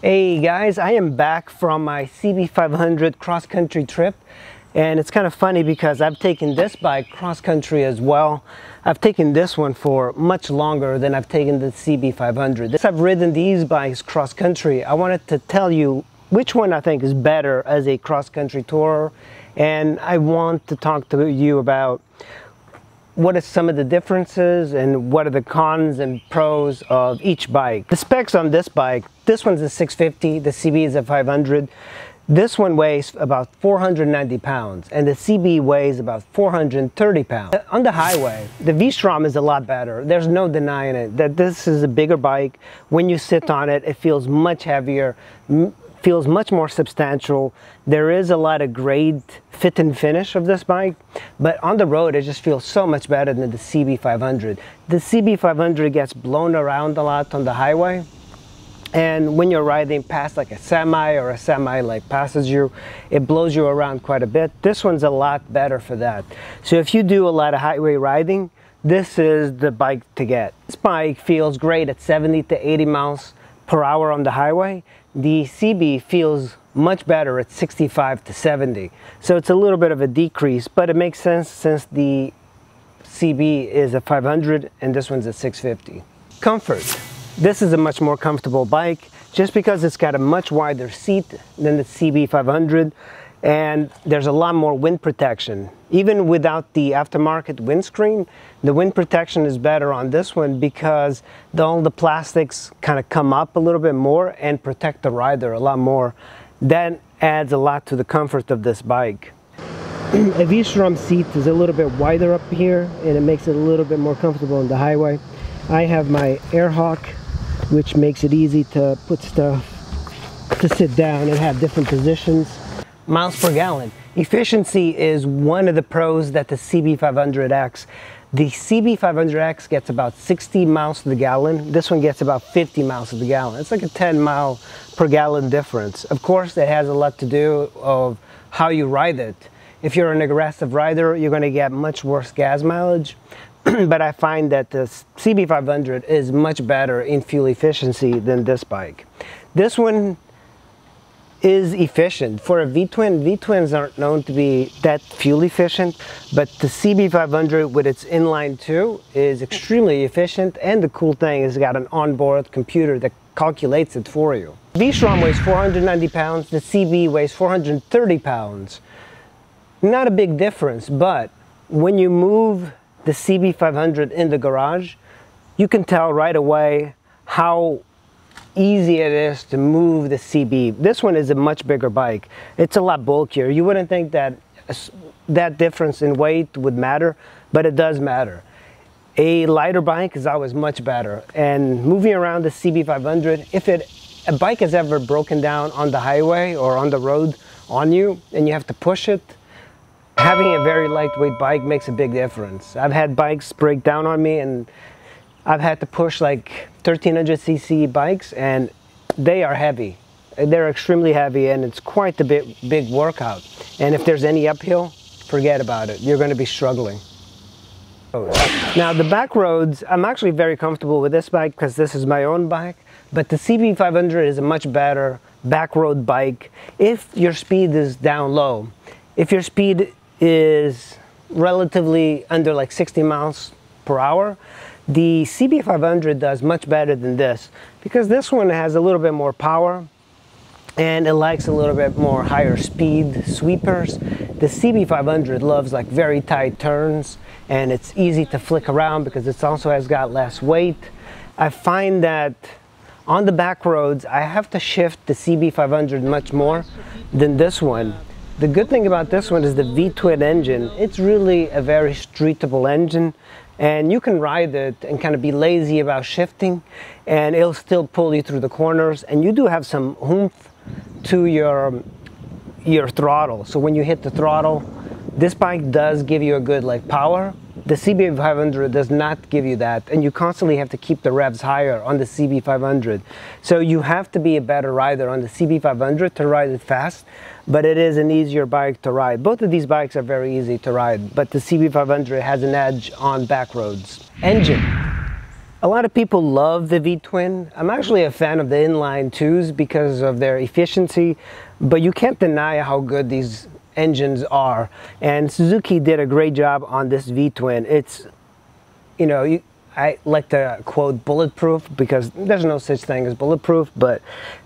Hey guys, I am back from my CB500 cross-country trip, and it's kind of funny because I've taken this bike cross-country as well. I've taken this one for much longer than I've taken the CB500. Since I've ridden these bikes cross-country, I wanted to tell you which one I think is better as a cross-country tourer, and I want to talk to you about what are some of the differences and what are the cons and pros of each bike. The specs on this bike, this one's a 650, the CB is a 500. This one weighs about 490 pounds and the CB weighs about 430 pounds. On the highway, the V-Strom is a lot better. There's no denying it, that this is a bigger bike. When you sit on it, it feels much heavier, feels much more substantial. There is a lot of great fit and finish of this bike, but on the road it just feels so much better than the CB500. The CB500 gets blown around a lot on the highway, and when you're riding past like a semi or a semi-like passes you, it blows you around quite a bit. This one's a lot better for that. So if you do a lot of highway riding, this is the bike to get. This bike feels great at 70 to 80 miles per hour on the highway. The CB feels much better at 65 to 70. So it's a little bit of a decrease, but it makes sense since the CB is a 500 and this one's a 650. Comfort. This is a much more comfortable bike just because it's got a much wider seat than the CB500, and there's a lot more wind protection. Even without the aftermarket windscreen, the wind protection is better on this one because all the plastics kind of come up a little bit more and protect the rider a lot more. That adds a lot to the comfort of this bike. A V-Strom seat is a little bit wider up here and it makes it a little bit more comfortable on the highway. I have my Airhawk, which makes it easy to put stuff to sit down and have different positions. Miles per gallon. Efficiency is one of the pros that the CB500X. The CB500X gets about 60 miles to the gallon. This one gets about 50 miles to the gallon. It's like a 10 mile per gallon difference. Of course, it has a lot to do of how you ride it. If you're an aggressive rider, you're going to get much worse gas mileage. But I find that the CB500 is much better in fuel efficiency than this bike. This one is efficient. For a V-twin, V-twins aren't known to be that fuel efficient, but the CB500 with its inline 2 is extremely efficient, and the cool thing is it's got an onboard computer that calculates it for you. V-Strom weighs 490 pounds, the CB weighs 430 pounds. Not a big difference, but when you move the CB500 in the garage, you can tell right away how easy it is to move the CB. This one is a much bigger bike. It's a lot bulkier. You wouldn't think that that difference in weight would matter, but it does matter. A lighter bike is always much better. And moving around the CB500, if a bike is ever broken down on the highway or on the road on you and you have to push it, having a very lightweight bike makes a big difference. I've had bikes break down on me and I've had to push like 1300cc bikes, and they are heavy. They're extremely heavy, and it's quite a big workout. And if there's any uphill, forget about it. You're going to be struggling. Now the back roads, I'm actually very comfortable with this bike because this is my own bike, but the CB500 is a much better back road bike if your speed is down low. If your speed is relatively under like 60 miles per hour, the CB500 does much better than this because this one has a little bit more power and it likes a little bit more higher speed sweepers. The CB500 loves like very tight turns, and it's easy to flick around because it also has got less weight. I find that on the back roads, I have to shift the CB500 much more than this one. The good thing about this one is the V-twin engine. It's really a very streetable engine, and you can ride it and kind of be lazy about shifting, and it'll still pull you through the corners, and you do have some oomph to your throttle. So when you hit the throttle, this bike does give you a good like power. The CB500 does not give you that, and you constantly have to keep the revs higher on the CB500. So you have to be a better rider on the CB500 to ride it fast, but it is an easier bike to ride. Both of these bikes are very easy to ride, but the CB500 has an edge on back roads. Engine. A lot of people love the V-Twin. I'm actually a fan of the inline twos because of their efficiency, but you can't deny how good these engines are. And Suzuki did a great job on this V-Twin. It's, you know, I like to quote bulletproof because there's no such thing as bulletproof, but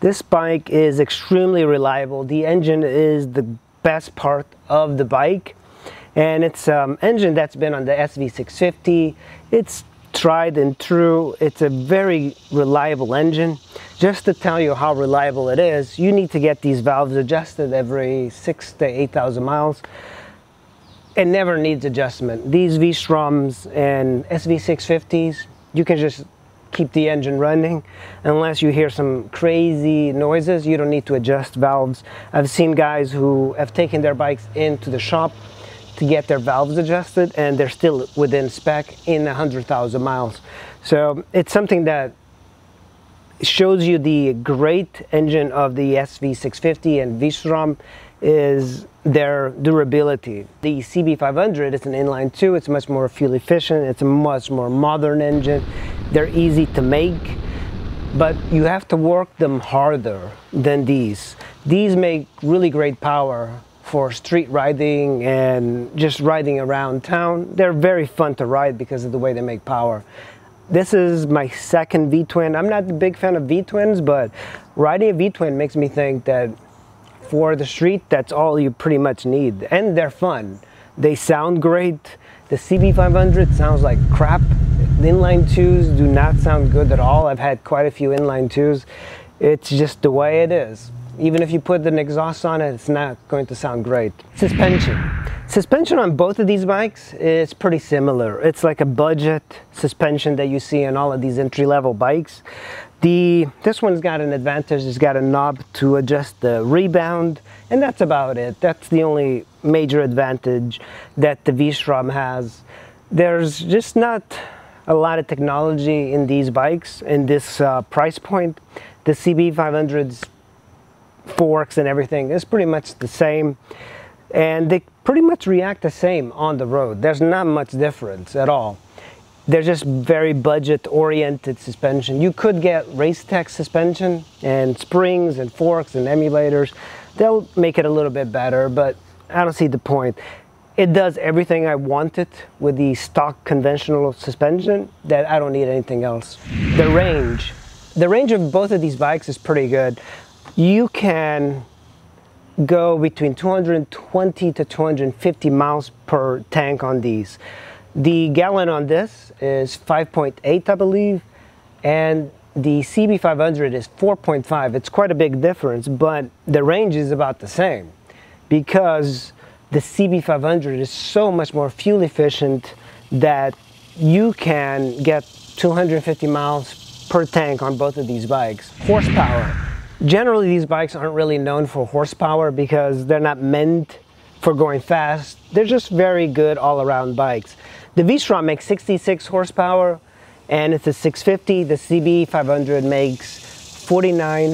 this bike is extremely reliable. The engine is the best part of the bike, and it's an engine that's been on the SV650. It's tried and true. It's a very reliable engine. Just to tell you how reliable it is, you need to get these valves adjusted every 6,000 to 8,000 miles. It never needs adjustment. These V-Stroms and SV650s, you can just keep the engine running unless you hear some crazy noises. You don't need to adjust valves. I've seen guys who have taken their bikes into the shop to get their valves adjusted and they're still within spec in 100,000 miles. So it's something that shows you the great engine of the SV650 and V-Strom is their durability. The CB500 is an inline two. It's much more fuel efficient. It's a much more modern engine. They're easy to make, but you have to work them harder than these. These make really great power for street riding and just riding around town. They're very fun to ride because of the way they make power. This is my second V-Twin. I'm not a big fan of V-Twins, but riding a V-Twin makes me think that for the street, that's all you pretty much need. And they're fun. They sound great. The CB500 sounds like crap. The inline twos do not sound good at all. I've had quite a few inline twos. It's just the way it is. Even if you put an exhaust on it, it's not going to sound great. Suspension. Suspension on both of these bikes is pretty similar. It's like a budget suspension that you see in all of these entry-level bikes. This one's got an advantage. It's got a knob to adjust the rebound, and that's about it. That's the only major advantage that the V-Strom has. There's just not a lot of technology in these bikes, in this price point. The CB500's forks and everything is pretty much the same, and they pretty much react the same on the road. There's not much difference at all. They're just very budget oriented suspension. You could get Race Tech suspension and springs and forks and emulators. They'll make it a little bit better, but I don't see the point. It does everything I wanted with the stock conventional suspension that I don't need anything else. The range of both of these bikes is pretty good. You can go between 220 to 250 miles per tank on these. The gallon on this is 5.8, I believe, and the CB500 is 4.5. It's quite a big difference, but the range is about the same because the CB500 is so much more fuel efficient that you can get 250 miles per tank on both of these bikes. Horsepower. Generally, these bikes aren't really known for horsepower because they're not meant for going fast. They're just very good all-around bikes. The V-Strom makes 66 horsepower, and it's a 650. The CB500 makes 49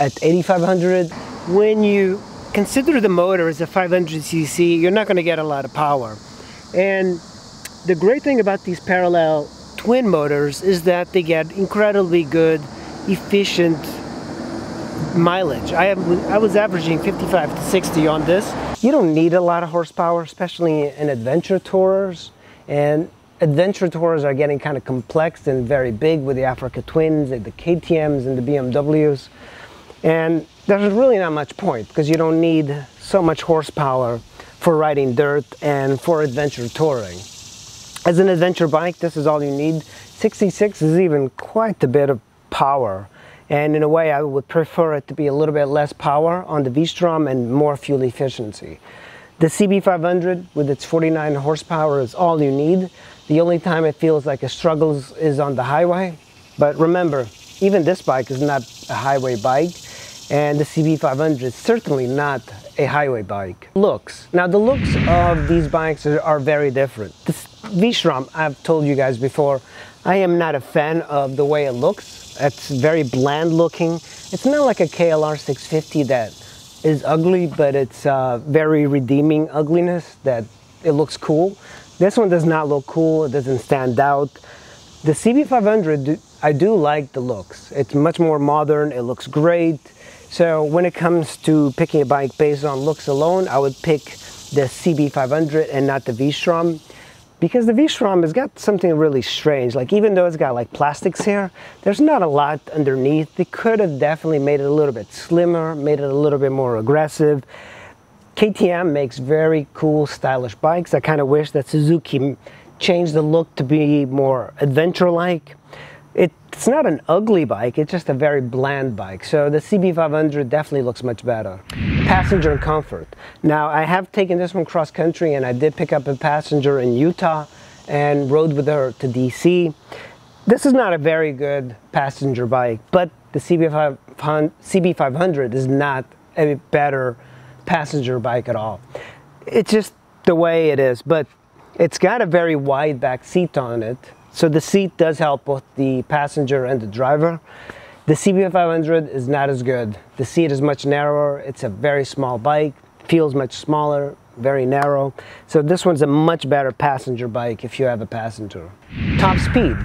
at 8,500. When you consider the motor as a 500cc, you're not going to get a lot of power. And the great thing about these parallel twin motors is that they get incredibly good, efficient mileage. I was averaging 55 to 60 on this. You don't need a lot of horsepower, especially in adventure tours. And adventure tours are getting kind of complex and very big with the Africa Twins and the KTMs and the BMWs. And there's really not much point because you don't need so much horsepower for riding dirt and for adventure touring. As an adventure bike, this is all you need. 66 is even quite a bit of power. And in a way, I would prefer it to be a little bit less power on the V-Strom and more fuel efficiency. The CB500 with its 49 horsepower is all you need. The only time it feels like it struggles is on the highway. But remember, even this bike is not a highway bike, and the CB500 is certainly not a highway bike. Looks. Now, the looks of these bikes are very different. The V-Strom, I've told you guys before, I am not a fan of the way it looks. It's very bland looking. It's not like a KLR 650 that is ugly, but it's very redeeming ugliness that it looks cool. This one does not look cool. It doesn't stand out. The CB500, I do like the looks. It's much more modern, it looks great. So when it comes to picking a bike based on looks alone, I would pick the CB500 and not the V-Strom, because the V-Strom has got something really strange. Like, even though it's got like plastics here, there's not a lot underneath. They could have definitely made it a little bit slimmer, made it a little bit more aggressive. KTM makes very cool, stylish bikes. I kind of wish that Suzuki changed the look to be more adventure-like. It's not an ugly bike, it's just a very bland bike. So the CB500 definitely looks much better. Passenger and comfort. Now, I have taken this one cross-country, and I did pick up a passenger in Utah and rode with her to DC. This is not a very good passenger bike, but the CB500 is not a better passenger bike at all. It's just the way it is, but it's got a very wide back seat on it. So the seat does help both the passenger and the driver. The CB500 is not as good. The seat is much narrower. It's a very small bike, feels much smaller, very narrow. So this one's a much better passenger bike if you have a passenger. Top speed.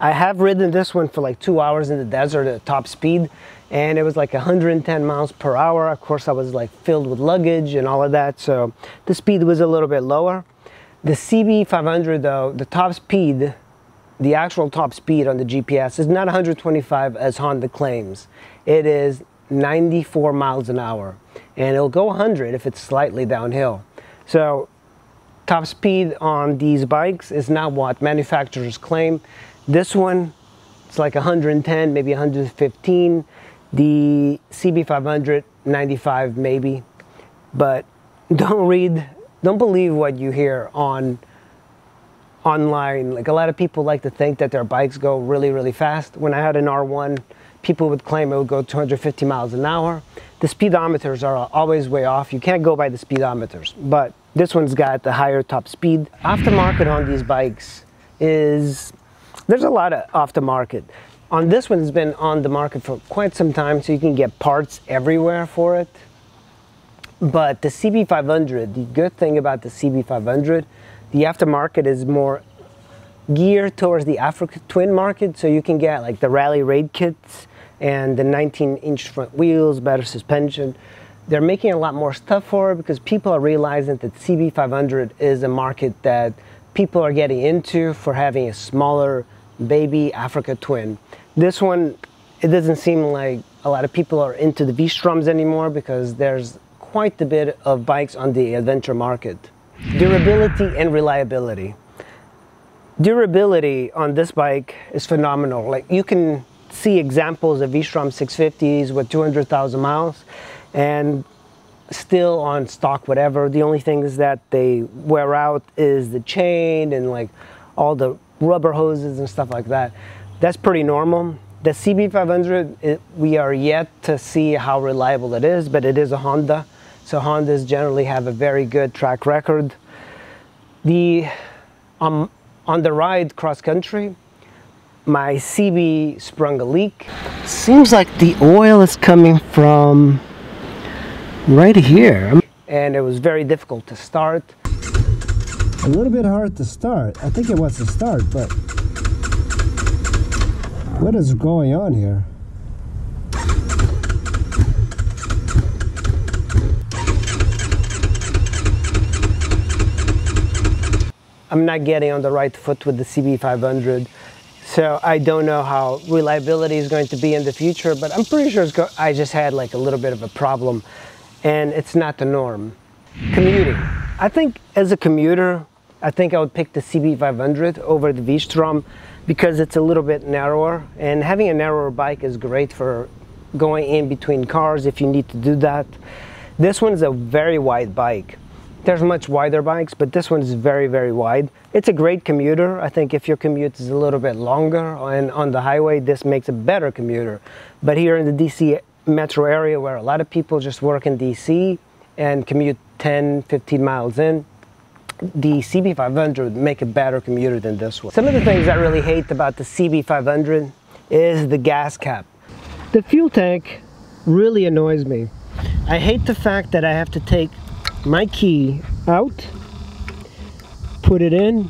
I have ridden this one for like 2 hours in the desert at top speed, and it was like 110 miles per hour. Of course, I was like filled with luggage and all of that, so the speed was a little bit lower. The CB500 though, the top speed, the actual top speed on the GPS is not 125 as Honda claims. It is 94 miles an hour, and it'll go 100 if it's slightly downhill. So top speed on these bikes is not what manufacturers claim. This one, it's like 110, maybe 115. The CB500, 95 maybe. But don't believe what you hear online. Like, a lot of people like to think that their bikes go really, really fast. When I had an R1, people would claim it would go 250 miles an hour. The speedometers are always way off. You can't go by the speedometers, but this one's got the higher top speed. Aftermarket on these bikes is, there's a lot of aftermarket. On this one, it's been on the market for quite some time, so you can get parts everywhere for it. But the CB500, the good thing about the CB500, the aftermarket is more geared towards the Africa Twin market, so you can get like the rally raid kits and the 19-inch front wheels, better suspension. They're making a lot more stuff for it because people are realizing that CB500 is a market that people are getting into for having a smaller baby Africa Twin. This one, it doesn't seem like a lot of people are into the V-Stroms anymore because there's quite a bit of bikes on the adventure market. Durability and reliability. Durability on this bike is phenomenal. Like, you can see examples of V-Strom 650s with 200,000 miles and still on stock whatever. The only thing is that they wear out is the chain and like all the rubber hoses and stuff like that. That's pretty normal. The CB500, we are yet to see how reliable it is, but it is a Honda. So Hondas generally have a very good track record. On the ride cross-country, my CB sprung a leak. Seems like the oil is coming from right here. And it was very difficult to start. A little bit hard to start. I think it was to start, but what is going on here? I'm not getting on the right foot with the CB500, so I don't know how reliability is going to be in the future, but I'm pretty sure I just had like a little bit of a problem, and it's not the norm. Commuting. I think as a commuter, I think I would pick the CB500 over the V-Strom because it's a little bit narrower, and having a narrower bike is great for going in between cars if you need to do that. This one's a very wide bike. There's much wider bikes, but this one is very, very wide. It's a great commuter. I think if your commute is a little bit longer and on the highway, this makes a better commuter. But here in the DC metro area, where a lot of people just work in DC and commute 10, 15 miles in, the CB500 would make a better commuter than this one. Some of the things I really hate about the CB500 is the gas cap. The fuel tank really annoys me. I hate the fact that I have to take my key out, put it in,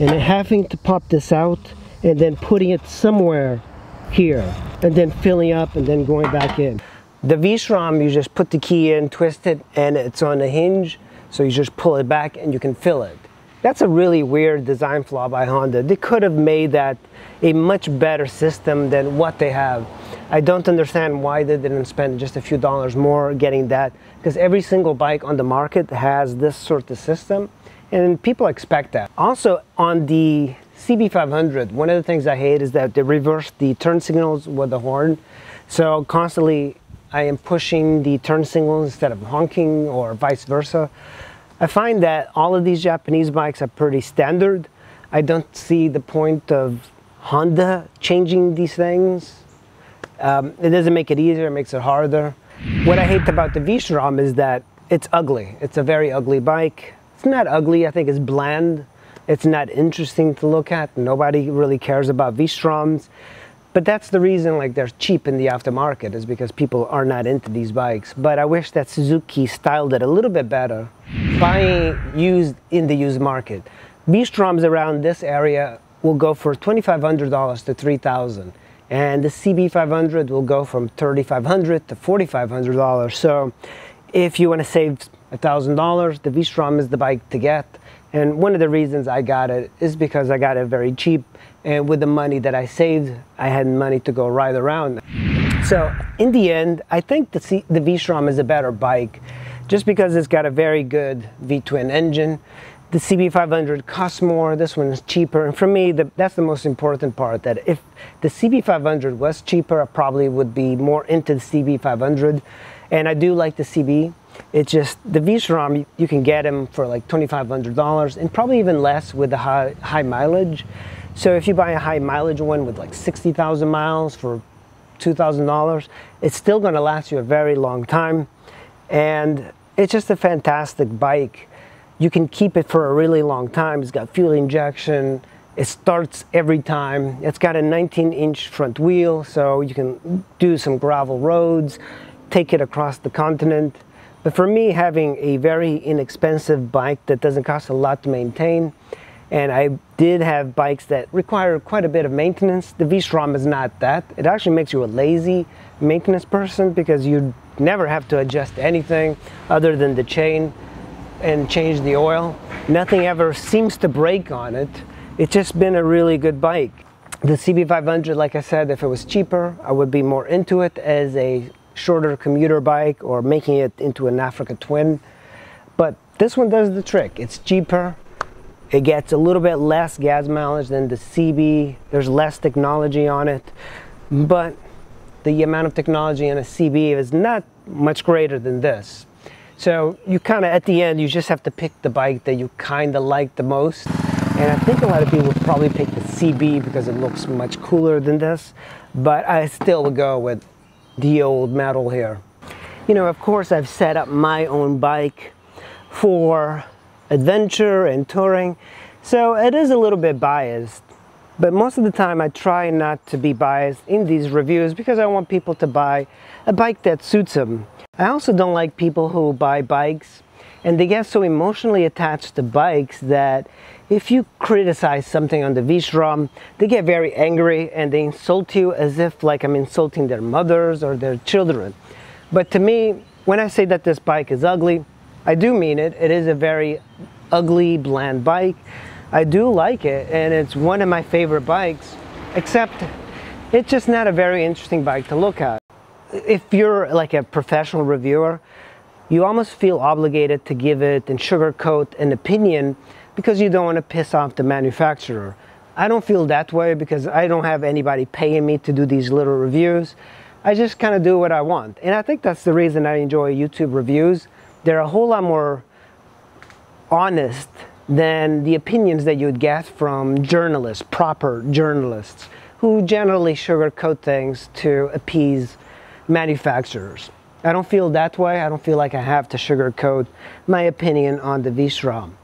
and having to pop this out and then putting it somewhere here and then filling up and then going back in. The V-Strom, you just put the key in, twist it, and it's on the hinge, so you just pull it back and you can fill it. That's a really weird design flaw by Honda. They could have made that a much better system than what they have. I don't understand why they didn't spend just a few dollars more getting that, because every single bike on the market has this sort of system and people expect that. Also on the CB500, one of the things I hate is that they reverse the turn signals with the horn. So constantly I am pushing the turn signals instead of honking or vice versa. I find that all of these Japanese bikes are pretty standard. I don't see the point of Honda changing these things. It doesn't make it easier, it makes it harder. What I hate about the V-Strom is that it's ugly. It's a very ugly bike. It's not ugly, I think it's bland. It's not interesting to look at. Nobody really cares about V-Stroms. But that's the reason like they're cheap in the aftermarket, is because people are not into these bikes. But I wish that Suzuki styled it a little bit better. Buying used in the used market, V-Stroms around this area will go for $2,500 to $3,000, and the CB500 will go from $3,500 to $4,500. So if you want to save $1,000, the V-Strom is the bike to get. And one of the reasons I got it is because I got it very cheap, and with the money that I saved, I had money to go ride around. So in the end, I think the V-Strom is a better bike, just because it's got a very good V-twin engine. The CB500 costs more, this one is cheaper, and for me, that's the most important part, that if the CB500 was cheaper, I probably would be more into the CB500, and I do like the CB. It's just, the V-Strom, you can get them for like $2,500, and probably even less with the high mileage. So if you buy a high mileage one with like 60,000 miles for $2,000, it's still gonna last you a very long time, and it's just a fantastic bike. You can keep it for a really long time. It's got fuel injection. It starts every time. It's got a 19-inch front wheel, so you can do some gravel roads, take it across the continent. But for me, having a very inexpensive bike that doesn't cost a lot to maintain, and I did have bikes that require quite a bit of maintenance, the V-Strom is not that. It actually makes you a lazy maintenance person, because you never have to adjust anything other than the chain and change the oil. Nothing ever seems to break on it. It's just been a really good bike. The CB500, like I said, if it was cheaper, I would be more into it as a shorter commuter bike or making it into an Africa Twin. But this one does the trick. It's cheaper. It gets a little bit less gas mileage than the CB. There's less technology on it, but the amount of technology in a CB is not much greater than this. So you kind of, at the end, you just have to pick the bike that you kind of like the most. And I think a lot of people would probably pick the CB because it looks much cooler than this, but I still would go with the old metal here. You know, of course, I've set up my own bike for adventure and touring, so it is a little bit biased. But most of the time I try not to be biased in these reviews, because I want people to buy a bike that suits them. I also don't like people who buy bikes and they get so emotionally attached to bikes that if you criticize something on the V-Strom, they get very angry and they insult you as if like I'm insulting their mothers or their children. But to me, when I say that this bike is ugly, I do mean it. It is a very ugly, bland bike. I do like it, and it's one of my favorite bikes, except it's just not a very interesting bike to look at. If you're like a professional reviewer, you almost feel obligated to give it and sugarcoat an opinion because you don't want to piss off the manufacturer. I don't feel that way because I don't have anybody paying me to do these little reviews. I just kind of do what I want, and I think that's the reason I enjoy YouTube reviews. They're a whole lot more honest than the opinions that you'd get from journalists, proper journalists, who generally sugarcoat things to appease manufacturers. I don't feel that way. I don't feel like I have to sugarcoat my opinion on the V-Strom.